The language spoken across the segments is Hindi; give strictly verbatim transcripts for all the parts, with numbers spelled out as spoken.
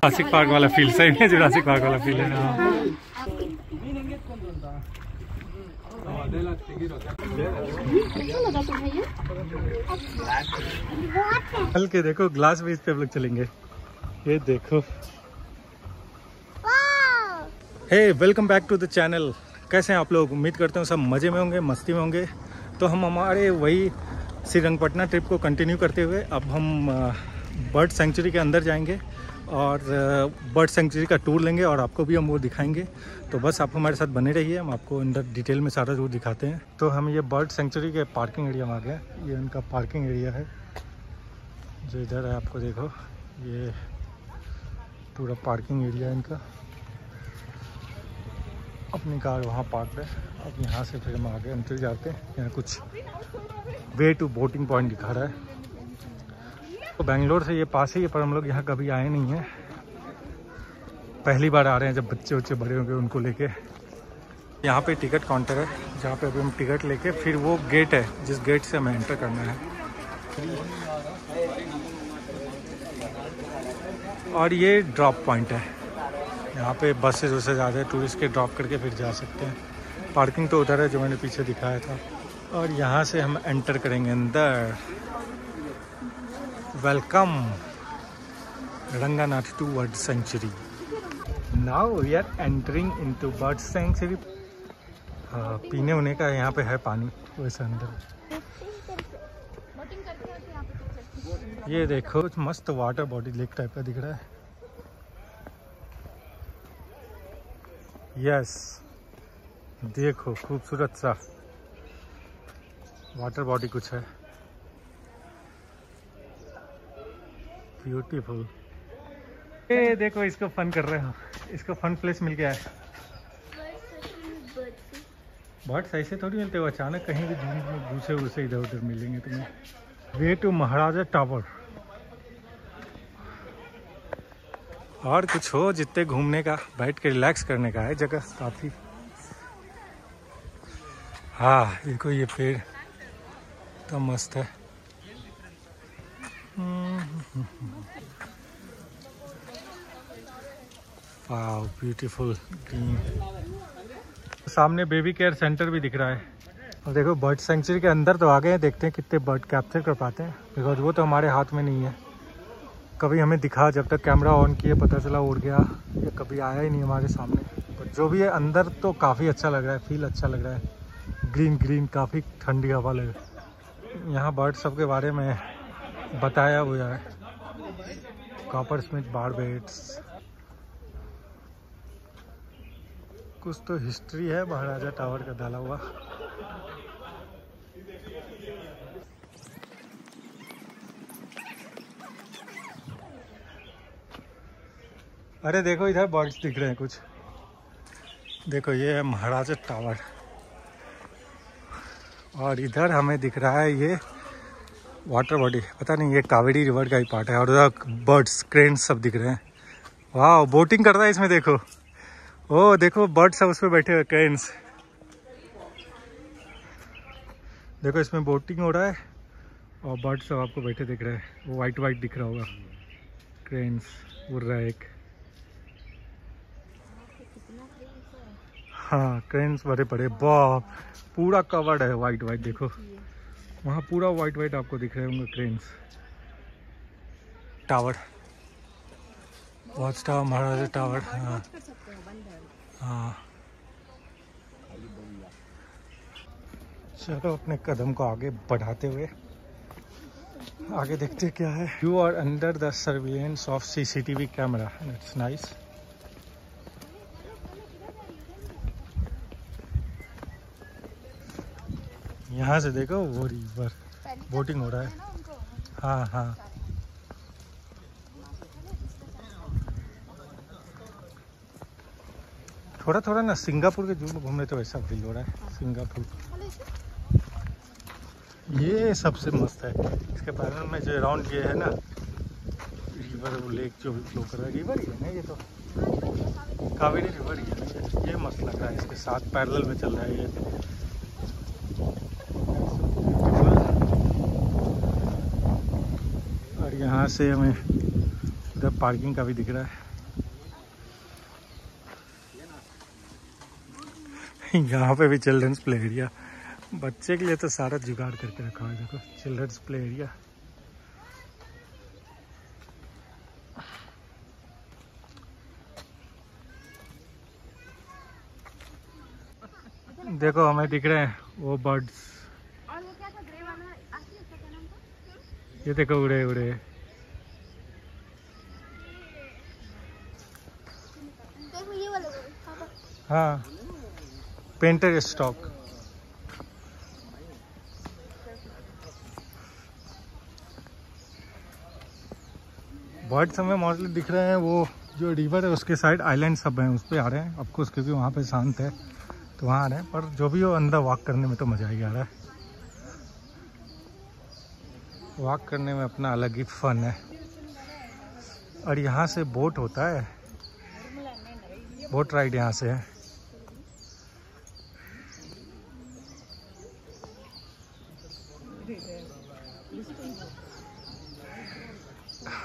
जुरासिक पार्क वाला फील, सही में जुरासिक पार्क वाला फील है ना। चल के देखो ग्लास ब्रिज पे हम लोग चलेंगे, ये देखो। Hey welcome back to the channel, कैसे हैं आप लोग? उम्मीद करते हैं सब मज़े में होंगे, मस्ती में होंगे। तो हम हमारे वही श्रीरंगपटना ट्रिप को कंटिन्यू करते हुए अब हम बर्ड सेंचुरी के अंदर जाएंगे और बर्ड सेंचुरी का टूर लेंगे और आपको भी हम वो दिखाएंगे। तो बस आप हमारे साथ बने रहिए, हम आपको अंदर डिटेल में सारा टूर दिखाते हैं। तो हम ये बर्ड सेंचुरी के पार्किंग एरिया में आ गए, ये उनका पार्किंग एरिया है जो इधर है। आपको देखो ये पूरा पार्किंग एरिया है इनका, अपनी कार वहाँ पार्क है। अब यहाँ से फिर हम आगे अंदर जाते हैं, यहाँ कुछ वे टू बोटिंग पॉइंट दिखा रहा है। तो बेंगलोर से ये पास ही है पर हम लोग यहाँ कभी आए नहीं हैं, पहली बार आ रहे हैं। जब बच्चे बच्चे बड़े होंगे उनको लेके यहाँ पे टिकट काउंटर है जहाँ पे अभी हम टिकट लेके फिर वो गेट है जिस गेट से हमें एंटर करना है और ये ड्रॉप पॉइंट है। यहाँ पे बसेज वसेज ज़्यादा है, टूरिस्ट के ड्रॉप करके फिर जा सकते हैं। पार्किंग तो उधर है जो मैंने पीछे दिखाया था। और यहाँ से हम एंटर करेंगे अंदर। Welcome Ranganathittu bird sanctuary. Now we are entering into bird sanctuary. हाँ, पीने उने का यहाँ पे है पानी वैसे अंदर। ये देखो कुछ मस्त वाटर बॉडी लेक टाइप का दिख रहा है। यस yes, देखो खूबसूरत सा वाटर बॉडी कुछ है, ब्यूटीफुल। ये देखो इसको फन कर रहे हो, इसको फन प्लेस मिल गया है। बर्ड्स ऐसे थोड़ी मिलते हो, अचानक कहीं भी झूठ में घूसे घूसे इधर उधर मिलेंगे तुम्हें। Way to Maharaja tower. और कुछ हो जितने घूमने का, बैठ के रिलैक्स करने का है जगह काफ़ी। हाँ देखो ये पेड़ तो मस्त है। Wow beautiful green. सामने बेबी केयर सेंटर भी दिख रहा है। और देखो बर्ड सेंचुरी के अंदर तो आ गए हैं, देखते हैं कितने बर्ड कैप्चर कर पाते हैं, बिकॉज वो तो हमारे हाथ में नहीं है। कभी हमें दिखा जब तक कैमरा ऑन किए पता चला उड़ गया, या कभी आया ही नहीं हमारे सामने। पर जो भी है अंदर तो काफ़ी अच्छा लग रहा है, फील अच्छा लग रहा है। ग्रीन ग्रीन काफ़ी ठंडी हवा लग रही है। यहाँ बर्ड सब के बारे में बताया हुआ है, कॉपर स्मिथ बार्बेट्स। कुछ तो हिस्ट्री है महाराजा टावर का डाला हुआ। अरे देखो इधर बर्ड्स दिख रहे हैं कुछ। देखो ये है महाराजा टावर और इधर हमें दिख रहा है ये वाटर बॉडी, पता नहीं ये कावेरी रिवर का ही पार्ट है। और उधर बर्ड्स क्रेन्स सब दिख रहे हैं। वाह बोटिंग कर रहा है इसमें देखो। ओ देखो बर्ड्स सब उस पर बैठे हुए क्रेन्स। देखो इसमें बोटिंग हो रहा है और बर्ड्स सब आपको बैठे दिख रहे हैं। वो वाइट वाइट दिख रहा होगा, क्रेन्स उड़ रहा है एक। हाँ क्रेन्स बड़े बड़े, वाह पूरा कवर्ड है वाइट वाइट। देखो वहाँ पूरा वाइट वाइट आपको दिख रहे होंगे cranes. Tower watch tower Maharaja tower. हाँ हाँ चलो अपने कदम को आगे बढ़ाते हुए आगे देखते क्या है। You are under the surveillance of CCTV camera, it's nice. यहाँ से देखो वो रिवर बोटिंग हो रहा है। हाँ हाँ थोड़ा थोड़ा ना सिंगापुर के जू में घूमने तो वैसा फील हो रहा है सिंगापुर। ये सबसे मस्त है, इसके पैरल में जो अराउंड ये है ना रिवर, वो लेक जो भी फ्लो कर रहा है, रिवर ही है ना ये तो, कावेरी रिवर ही है। ये मस्त लग रहा है, इसके साथ पैरल में चल रहा है ये। यहाँ से हमें उधर पार्किंग का भी दिख रहा है। यहाँ पे भी चिल्ड्रंस प्ले एरिया, बच्चे के लिए तो सारा जुगाड़ करके रखा है। देखो चिल्ड्रंस प्ले एरिया, देखो हमें दिख रहे हैं वो बर्ड्स, ये देखो उड़े उड़े। हाँ पेंटर स्टॉक, बर्ड्स हमें मॉडल दिख रहे हैं। वो जो रिवर है उसके साइड आइलैंड सब हैं, उस पर आ रहे हैं। आपको उसके भी वहाँ पे शांत है तो वहाँ आ रहे हैं, पर जो भी हो अंदर वॉक करने में तो मज़ा ही आ रहा है। वॉक करने में अपना अलग ही फन है। और यहाँ से बोट होता है, बोट राइड यहाँ से है।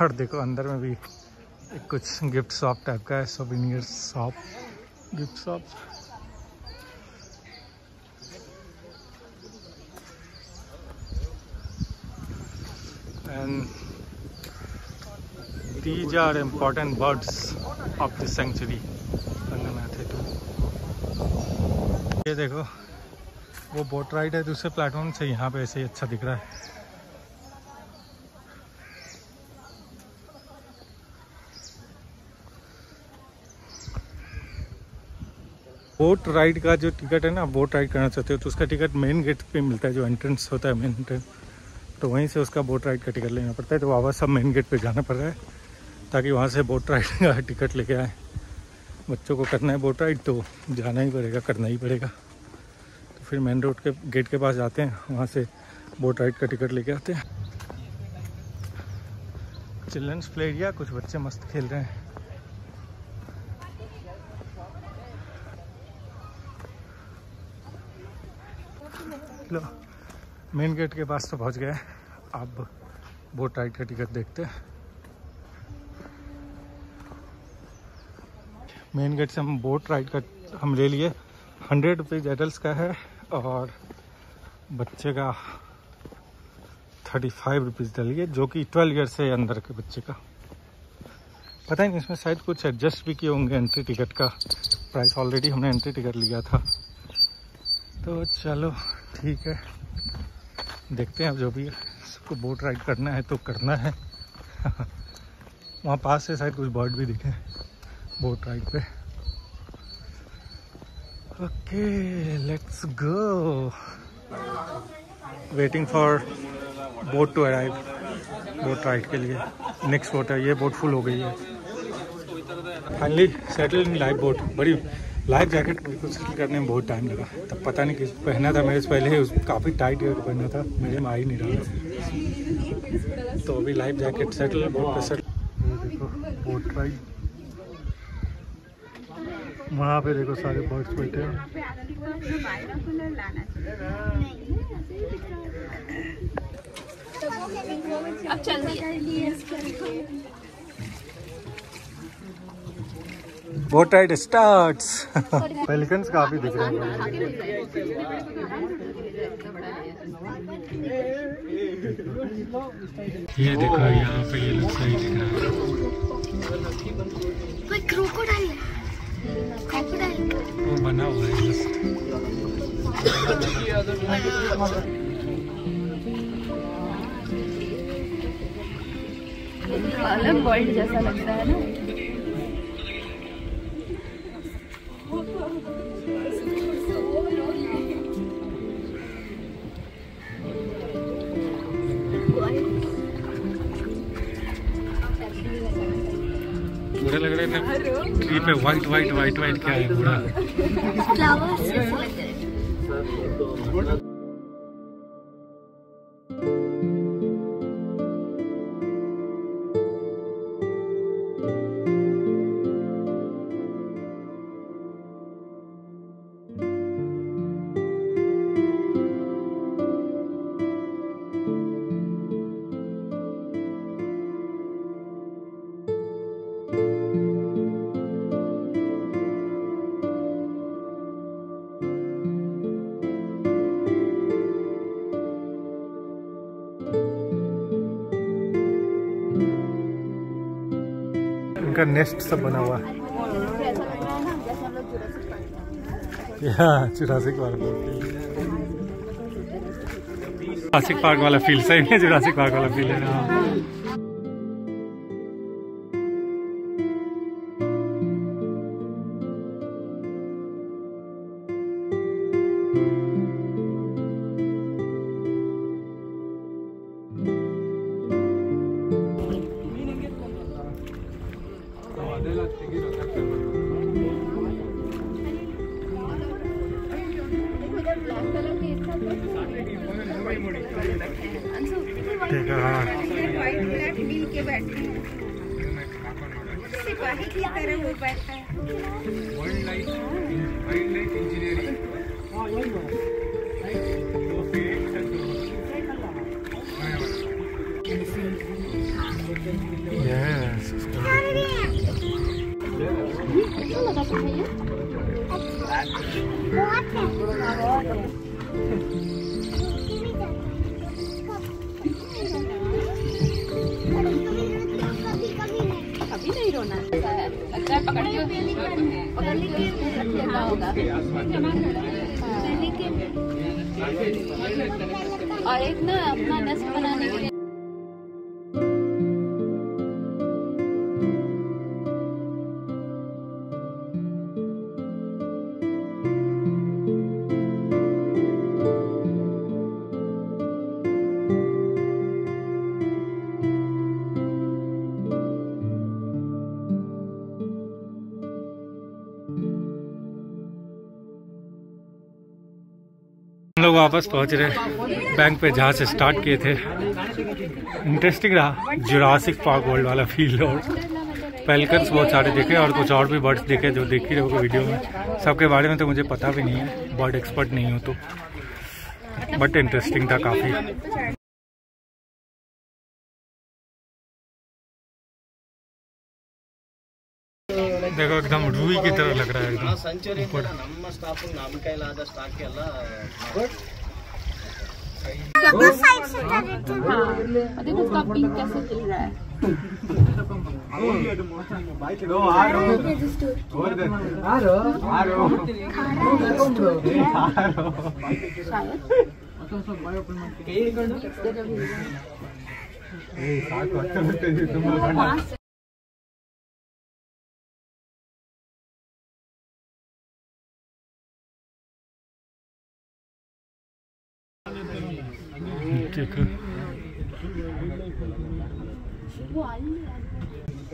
और देखो अंदर में भी एक कुछ गिफ्ट शॉप टाइप का है, souvenir shop, gift shop. And these are important birds of the sanctuary, Ranganathittu. ये देखो वो बोट राइड है दूसरे प्लेटफॉर्म से, यहाँ पे ऐसे ही अच्छा दिख रहा है। बोट राइड का जो टिकट है ना, बोट राइड करना चाहते हो तो उसका टिकट मेन गेट पे मिलता है, जो एंट्रेंस होता है मेन एंट्रेंस, तो वहीं से उसका बोट राइड का टिकट लेना पड़ता है। तो वापस सब मेन गेट पे जाना पड़ रहा है ताकि वहाँ से बोट राइड का टिकट लेके आए। बच्चों को करना है बोट राइड तो जाना ही पड़ेगा, करना ही पड़ेगा। तो फिर मेन रोड के गेट के पास जाते हैं, वहाँ से बोट राइड का टिकट लेके आते हैं। चिल्ड्रंस प्ले एरिया, कुछ बच्चे मस्त खेल रहे हैं। मेन गेट के पास तो पहुंच गए, अब बोट राइड का टिकट देखते हैं। मेन गेट से हम बोट राइड का हम ले लिए। हंड्रेड रुपीज़ एडल्ट का है और बच्चे का थर्टी फाइव रुपीज़ डालिए, जो कि ट्वेल्व ईयर से अंदर के बच्चे का। पता नहीं इसमें शायद कुछ एडजस्ट भी किए होंगे एंट्री टिकट का प्राइस, ऑलरेडी हमने एंट्री टिकट लिया था। तो चलो ठीक है, देखते हैं अब जो भी सबको बोट राइड करना है तो करना है। वहाँ पास से शायद कुछ बर्ड भी दिखे बोट राइड पे। Okay let's go, waiting for boat to arrive boat ride के लिए। नेक्स्ट बोट है, ये बोट फुल हो गई है। Finally settle in life boat. बड़ी लाइफ जैकेट को सेटल करने में बहुत टाइम लगा, तब पता नहीं किस पहना था मेरे से पहले ही, उस काफ़ी टाइट पहना था, मेरे में आ ही नहीं रहा। तो अभी लाइफ जैकेट सेटल बोट पे सेटल। ये देखो बोट राइड, वहाँ पे देखो सारे बर्ड्स बैठे हैं। अब चल दिए, बोट राइड स्टार्ट्स। पेलिकन्स काफी दिख रहे हैं। ये देखो यहाँ पे ये लोग सही दिख रहा है। क्रोकोडाइल वो बना हुआ है अलग वर्ल्ड जैसा लगता है ना। लग रहा है ट्री पे व्हाइट व्हाइट व्हाइट व्हाइट क्या है पूरा फ्लावर्स। इनका नेस्ट सब बना हुआ है। यहाँ जुरासिक पार्क पार्क वाला फील, सही में जुरासिक पार्क वाला फील है ना। और एक ना अपना नस्ल बनाने के लिए लोग वापस पहुंच रहे बैंक पे जहाँ से स्टार्ट किए थे। इंटरेस्टिंग रहा, जुरासिक पार्क वर्ल्ड वाला फील। और पेलिकन्स बहुत सारे देखे और कुछ और भी बर्ड्स देखे जो देखी रहोगे वीडियो में। सबके बारे में तो मुझे पता भी नहीं है, बर्ड एक्सपर्ट नहीं हूँ तो, बट इंटरेस्टिंग था काफ़ी। देखो एकदम रूई की तरह लग रहा है एकदम ऊपर। साथ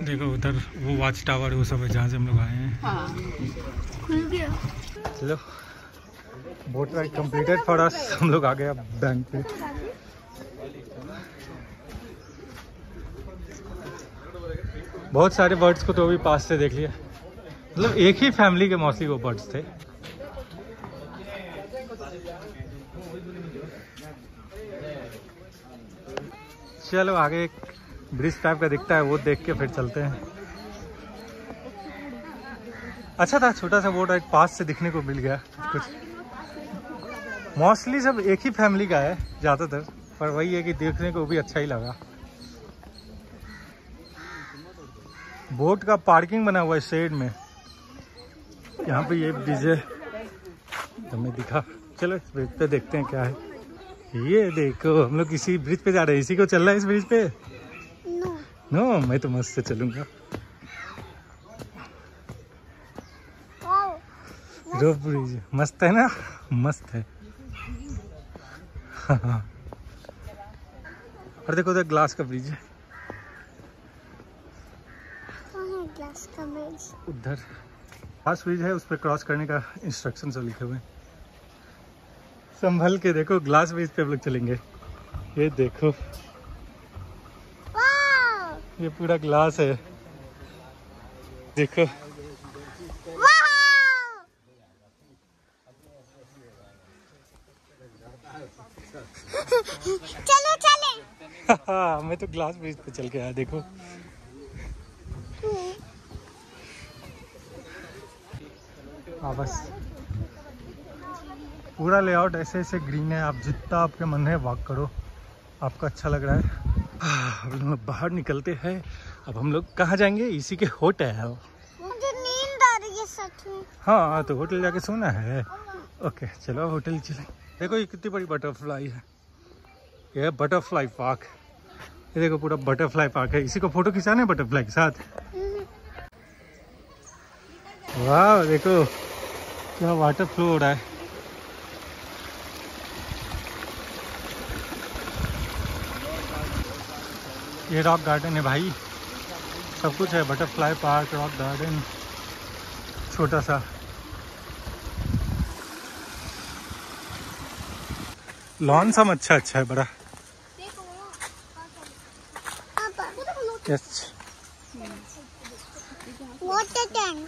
देखो उधर वो वॉच टावर, वो सब है जहाँ से हम लोग आए हैं। हाँ। खुल गया। चलो boat ride completed for us. हम लोग आ गए अब बैंक पे। बहुत सारे बर्ड्स को तो अभी पास से देख लिया, मतलब एक ही फैमिली के मौसी वो बर्ड्स थे। चलो आगे एक ब्रिज टाइप का दिखता है, वो देख के फिर चलते हैं। अच्छा था, छोटा सा बोट राइड, पास से दिखने को मिल गया कुछ। मोस्टली सब एक ही फैमिली का है ज़्यादातर, पर वही है कि देखने को भी अच्छा ही लगा। बोट का पार्किंग बना हुआ है शेड में, यहाँ पे ये ब्रिज है हमें दिखा। चलो इस ब्रिज पे देखते हैं क्या है। ये देखो हम लोग इसी ब्रिज पे जा रहे हैं, इसी को चल रहा है इस ब्रिज पे। नो नो मैं तो मस्त से चलूंगा। रोप ब्रिज मस्त है ना, मस्त है। और देखो उधर ग्लास का ब्रिज है, ग्लास का ब्रिज उधर ग्लास ब्रिज है, उस पर क्रॉस करने का इंस्ट्रक्शन सब लिखे हुए हैं। संभल के देखो, ग्लास ब्रिज पे हम लोग चलेंगे। ये देखो ये पूरा ग्लास है, देखो चलो चले। हाँ मैं तो ग्लास ब्रिज पे चल के आया। देखो हाँ बस पूरा लेआउट ऐसे ऐसे ग्रीन है, आप जितना आपके मन है वॉक करो, आपको अच्छा लग रहा है। हम लोग बाहर निकलते हैं अब हम लोग कहाँ जाएंगे? इसी के होटल। मुझे नींद आ रही है सच में। हाँ तो होटल जाके सोना है। ओके चलो होटल चलें। देखो ये कितनी बड़ी बटरफ्लाई है, ये बटरफ्लाई पार्क। ये देखो पूरा बटरफ्लाई पार्क है, इसी को फोटो खिंचाना है बटरफ्लाई के साथ। वाह देखो क्या वाटर फ्लो हो रहा है। ये रॉक गार्डन है भाई, सब कुछ है, बटरफ्लाई पार्क, रॉक गार्डन, छोटा सा। लॉन सब अच्छा अच्छा है, बड़ा। Yes water tank,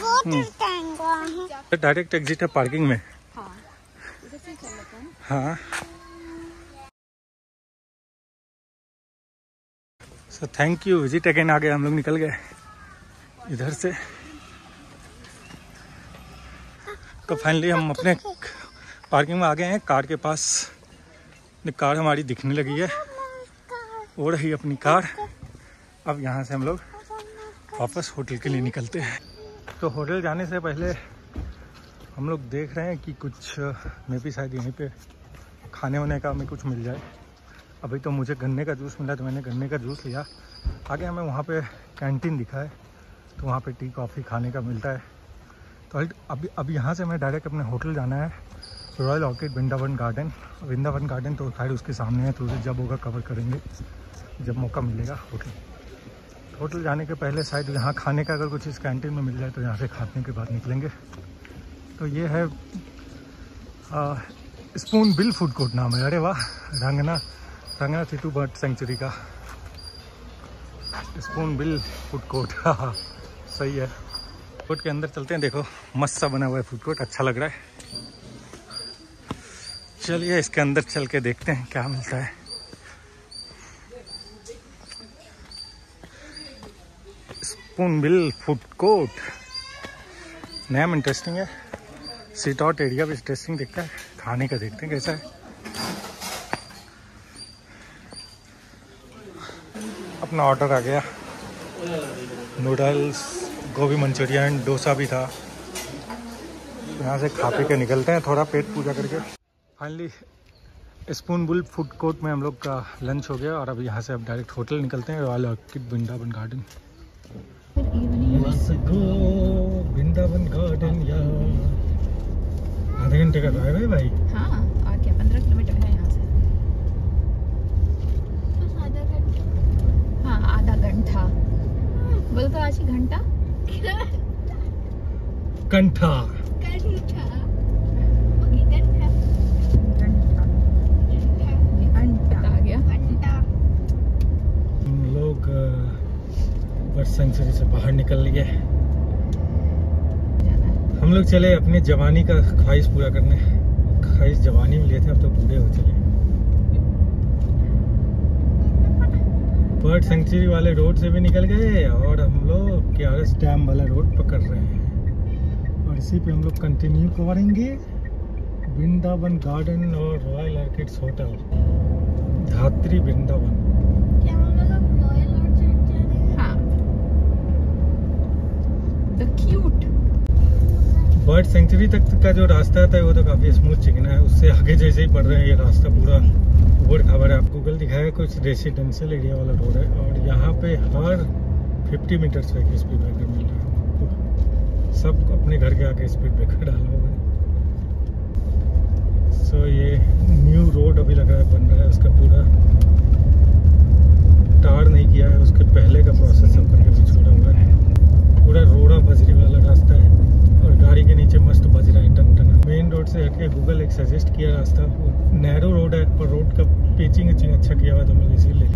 water tank वहाँ है। डायरेक्ट एग्जिट है पार्किंग में। हाँ इधर से चल लेते हैं। हाँ so thank you visit again. आ गए हम लोग, निकल गए इधर से। तो फाइनली हम अपने पार्किंग में आ गए हैं, कार के पास। कार हमारी दिखने लगी है, वो रही अपनी कार। अब यहाँ से हम लोग वापस होटल के लिए निकलते हैं। तो होटल जाने से पहले हम लोग देख रहे हैं कि कुछ मे भी शायद यहीं पे खाने वाने का हमें कुछ मिल जाए। अभी तो मुझे गन्ने का जूस मिला, तो मैंने गन्ने का जूस लिया। आगे हमें वहाँ पे कैंटीन दिखा है, तो वहाँ पे टी कॉफ़ी खाने का मिलता है। तो अभी अभी यहाँ से मैं डायरेक्ट अपने होटल जाना है, Royal Orchid Vrindavan Garden. Vrindavan Garden तो खैर उसके सामने है, तो उसे जब होगा कवर करेंगे, जब मौका मिलेगा। होटल होटल जाने के पहले शायद यहाँ खाने का अगर कुछ इस कैंटीन में मिल जाए, तो यहाँ से खाने के बाद निकलेंगे। तो ये है स्पूनबिल फूड कोर्ट नाम है। अरे वाह, रंगना रंगनाथिट्टू बर्ड सेंचुरी का स्पूनबिल फूड कोर्ट। सही है, कोर्ट के अंदर चलते हैं। देखो मस्त सा बना हुआ है फूड कोर्ट, अच्छा लग रहा है। चलिए इसके अंदर चल के देखते हैं क्या मिलता है। स्पूनबिल फूड कोर्ट, नया इंटरेस्टिंग है। सीट आउट एरिया भी इंटरेस्टिंग दिखता है। खाने का देखते हैं कैसा है। अपना ऑर्डर आ गया, नूडल्स, गोभी मंचूरियन, डोसा भी था। यहाँ से खा पी के निकलते हैं, थोड़ा पेट पूजा करके। फाइनली स्पूनबिल फूड कोर्ट में हम लोग का लंच हो गया, और अब यहाँ से अब डायरेक्ट होटल निकलते हैं, Royal Orchid Vrindavan Garden. Vrindavan Garden यार आधे घंटे का ड्राइव है भाई। हाँ और क्या, पंद्रह किलोमीटर है यहाँ से। हाँ आधा घंटा बोल तो आज ही घंटा कंठा कंठा ओके घंटा घंटा आ गया घंटा। हम लोग बर्ड सेंचुरी से बाहर निकल लिए। हम लोग चले अपने जवानी का ख्वाहिश पूरा करने। ख्वाहिश जवानी में लिए थे, अब तो बूढ़े हो चले। बर्ड सेंचुरी वाले रोड से भी निकल गए, और हम लोग के आर एस डैम वाला रोड पकड़ रहे हैं, और इसी पे हम लोग कंटिन्यू करेंगे वृंदावन गार्डन और Royal Orchid hotel, Dhatri Vrindavan. क्या हम लोग रॉयल ऑर्किड जा रहे हैं? हाँ। द क्यूट बर्ड सेंचुरी तक का जो रास्ता था वो तो काफ़ी स्मूथ चिकना है, उससे आगे जैसे ही पड़ रहे हैं ये रास्ता पूरा ऊबड़ खाबड़ है। आप गूगल दिखाया कुछ रेसिडेंशियल एरिया वाला रोड है, और यहाँ पे हर पचास मीटर्स पे स्पीड ब्रेकर मिल रहा है। सब अपने घर के आगे स्पीड ब्रेकर डाला हुआ है। सो so, ये न्यू रोड अभी लग रहा है, बन रहा है, उसका पूरा टार नहीं किया है, उसके पहले का प्रोसेस सब करके भी छोड़ा हुआ है। पूरा रोड़ा बजरी वाला रास्ता है, और गाड़ी के नीचे मस्त बजरा है टन टन। मेन रोड से हटके गूगल एक सजेस्ट किया रास्ता, नैरो रोड है, पर रोड का पेचिंग अच्छी अच्छा किया हुआ था, मैंने इसीलिए।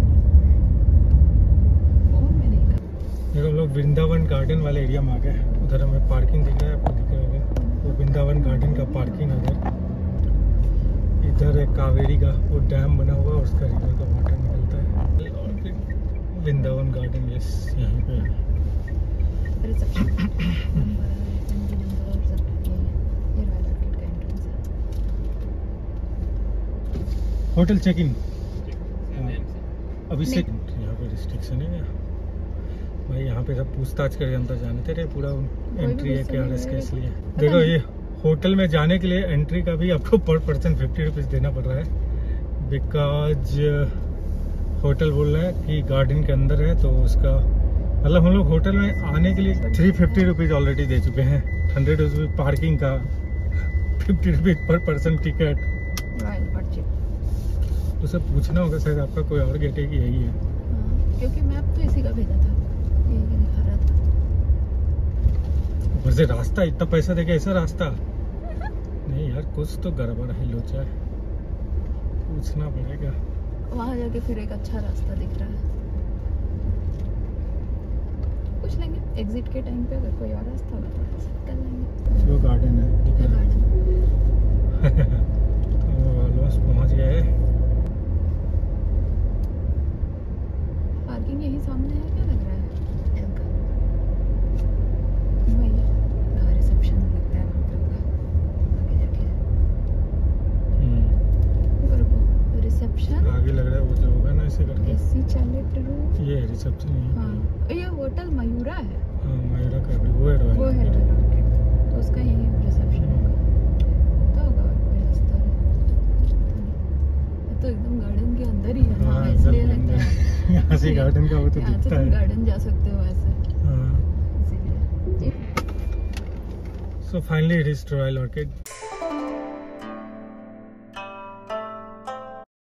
देखो हम लोग वृंदावन गार्डन वाले एरिया में आ गए। उधर हमें पार्किंग दिख रहा है, आपको दिख रहा होगा वो वृंदावन गार्डन का पार्किंग। उधर इधर है कावेरी का वो डैम बना हुआ, और उसका रिवर का वाटर निकलता है। और फिर वृंदावन गार्डन यस यहाँ पे है। होटल चेक इन अभी से यहाँ पे रिस्ट्रिक्शन है। भाई यहाँ पे सब पूछताछ करके अंदर जाने थे, थे पूरा एंट्री है क्या इसके, इसलिए देखो ये होटल में जाने के लिए एंट्री का भी आपको पर पर्सन फिफ्टी रुपीज़ देना पड़ रहा है, बिकॉज होटल बोल रहा है कि गार्डन के अंदर है तो उसका मतलब हम लोग होटल में आने के लिए थ्री फिफ्टी रुपीज़ ऑलरेडी दे चुके हैं, हंड्रेड रुपीज़ पार्किंग का, फिफ्टी रुपीज़ पर पर्सन टिकट। उसे पूछना होगा शायद आपका कोई और गेट है कि यही है, क्योंकि मैप तो इसी का भेजा था, यही दिखा रहा था। ऊपर से रास्ता इतना पैसा देके ऐसा रास्ता नहीं यार, कुछ तो गड़बड़ है, लोचा है, पूछना पड़ेगा। वहाँ जाके फिर एक अच्छा रास्ता दिख रहा है, पूछ लेंगे एग्जिट के टाइम पे, अगर कोई और रास्ता होगा तो ऐसे कर लेंगे। जो गार्डन है दिख रहा है, ऑलमोस्ट पहुँच गए। पार्किंग यही सामने है क्या लग रहा है? रिसेप्शन लगता है आगे जाके। हम्म। रिसेप्शन? आगे लग रहा है वो जो होगा ना ऐसे करके। AC chalet room. ये रिसेप्शन है। हाँ। ये होटल मयूरा है। हाँ मयूरा का भी वो है रॉयल। वो है रॉयल। तो उसका यही रिसेप्शन होगा। तो होगा कोई रास्ता है। तो एकदम गार्डन के अंदर ही है। हाँ इसलिए लगता है। यहाँ से गार्डन का वो तो दिखता है, गार्डन जा सकते हो ऐसे। हाँ। So finally it is Royal orchid.